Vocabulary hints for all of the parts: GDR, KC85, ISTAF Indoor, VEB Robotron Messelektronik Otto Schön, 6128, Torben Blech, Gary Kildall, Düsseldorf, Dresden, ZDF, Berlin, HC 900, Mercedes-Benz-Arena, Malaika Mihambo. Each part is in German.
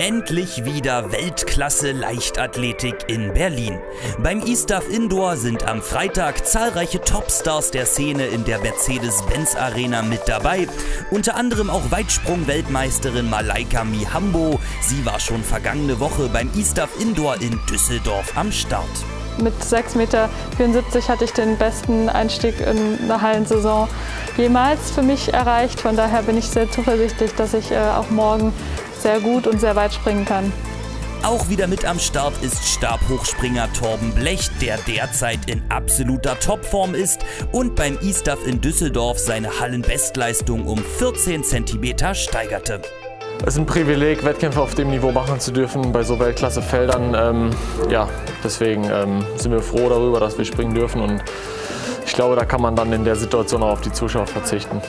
Endlich wieder Weltklasse-Leichtathletik in Berlin. Beim ISTAF Indoor sind am Freitag zahlreiche Topstars der Szene in der Mercedes-Benz-Arena mit dabei. Unter anderem auch Weitsprung-Weltmeisterin Malaika Mihambo. Sie war schon vergangene Woche beim ISTAF Indoor in Düsseldorf am Start. Mit 6,74 Meter hatte ich den besten Einstieg in einer Hallensaison jemals für mich erreicht. Von daher bin ich sehr zuversichtlich, dass ich auch morgen sehr gut und sehr weit springen kann. Auch wieder mit am Start ist Stabhochspringer Torben Blech, der derzeit in absoluter Topform ist und beim ISTAF in Düsseldorf seine Hallenbestleistung um 14 cm steigerte. Es ist ein Privileg, Wettkämpfe auf dem Niveau machen zu dürfen, bei so Weltklasse-Feldern. Deswegen sind wir froh darüber, dass wir springen dürfen, und ich glaube, da kann man dann in der Situation auch auf die Zuschauer verzichten.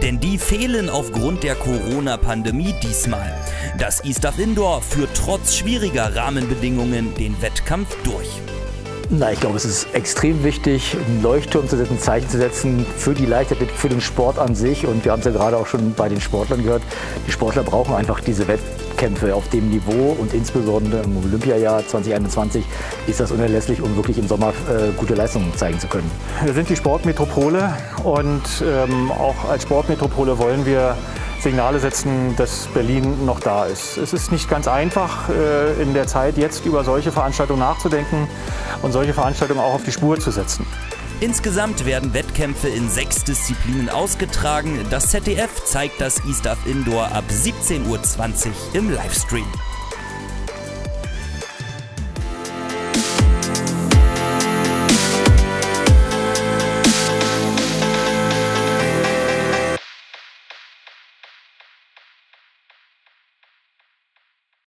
Denn die fehlen aufgrund der Corona-Pandemie diesmal. Das ISTAF Indoor führt trotz schwieriger Rahmenbedingungen den Wettkampf durch. Na, ich glaube, es ist extrem wichtig, einen Leuchtturm zu setzen, ein Zeichen zu setzen für die Leichtathletik, für den Sport an sich. Und wir haben es ja gerade auch schon bei den Sportlern gehört, die Sportler brauchen einfach diese Wettkämpfe auf dem Niveau. Und insbesondere im Olympiajahr 2021 ist das unerlässlich, um wirklich im Sommer gute Leistungen zeigen zu können. Wir sind die Sportmetropole, und auch als Sportmetropole wollen wir Signale setzen, dass Berlin noch da ist. Es ist nicht ganz einfach, in der Zeit jetzt über solche Veranstaltungen nachzudenken und solche Veranstaltungen auch auf die Spur zu setzen. Insgesamt werden Wettkämpfe in 6 Disziplinen ausgetragen. Das ZDF zeigt das ISTAF Indoor ab 17:20 Uhr im Livestream.